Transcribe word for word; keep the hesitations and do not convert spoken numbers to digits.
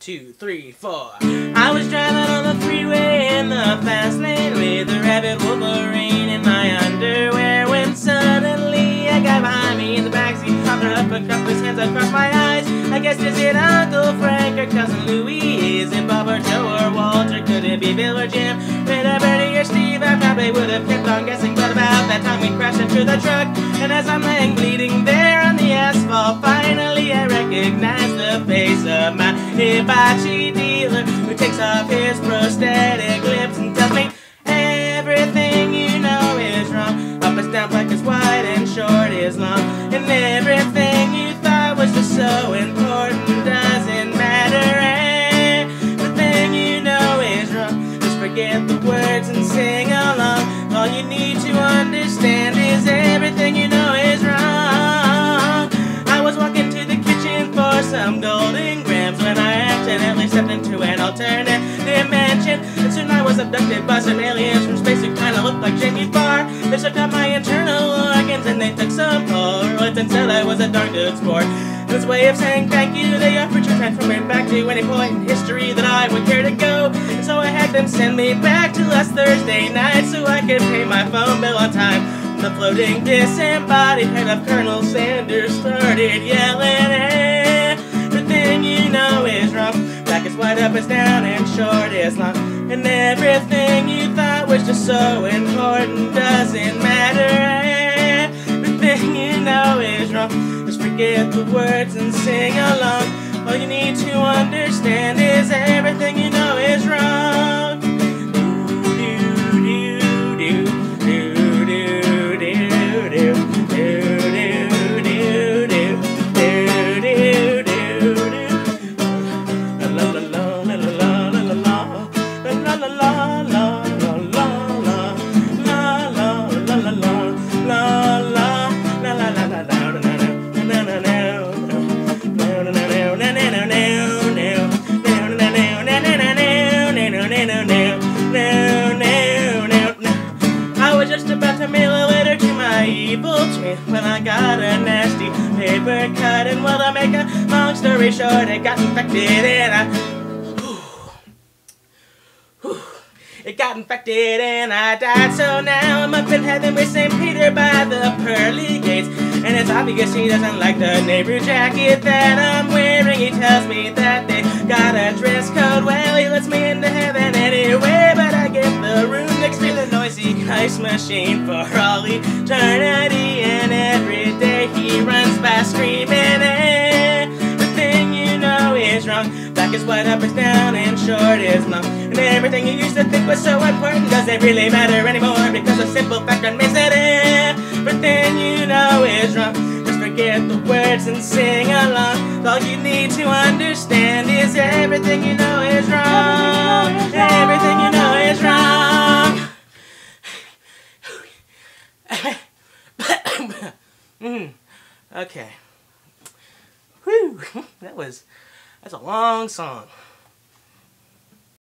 two, three, four. I was driving on the freeway in the fast lane with a rabid wolverine in my underwear when suddenly a guy behind me in the backseat popped her up and cupped his hands across my eyes. I guess is it Uncle Frank or Cousin Louis? Is it Bob or Joe or Walter? Could it be Bill or Jim? Could it be Bernie or Steve? I probably would have kept on guessing, but about that time we crashed into the truck, and as I'm laying bleeding there on the asphalt, finally I recognize the face of my hibachi dealer who takes off his prosthetic lips and tells me everything you know is wrong. Up is down, black is white, and short is long, and everything you thought was just so important doesn't matter. Everything you know is wrong. Just forget the words and sing along. All you need to understand is everything you know is wrong. I was walking to the kitchen for some golden grams when I accidentally stepped into an alternate dimension, and soon I was abducted by some aliens from space who kinda looked like Jamie Farr. They sucked out my internal organs and they took some Polaroids and said I was a darn good sport. This way of saying thank you, they offered to transfer me back to any point in history that I would care to go. And so I had them send me back to last Thursday night so I could pay my phone bill on time. The floating disembodied head of Colonel Sanders started yelling, everything you know is wrong. Black is white, up is down, and short is long. And everything you thought was just so important doesn't matter. Everything you know is wrong. Forget the words and sing along. All you need to understand is everything you know is wrong. When I got a nasty paper cut, and well, to make a long story short, it got infected, and I whew, whew, it got infected, and I died. So now I'm up in heaven with Saint Peter by the pearly gates, and it's obvious he doesn't like the neighbor jacket that I'm wearing. He tells me that they got a dress code. Well, he lets me into heaven anyway, but I get the room next to the noisy ice machine for all eternity. Screaming, everything you know is wrong. Black is white, up is down, and short is long. And everything you used to think was so important doesn't really matter anymore, because the simple fact remains that everything you know is wrong. Just forget the words and sing along. All you need to understand is everything you know is wrong. Everything you know is wrong. mm. Okay. Whew, that was, that's a long song.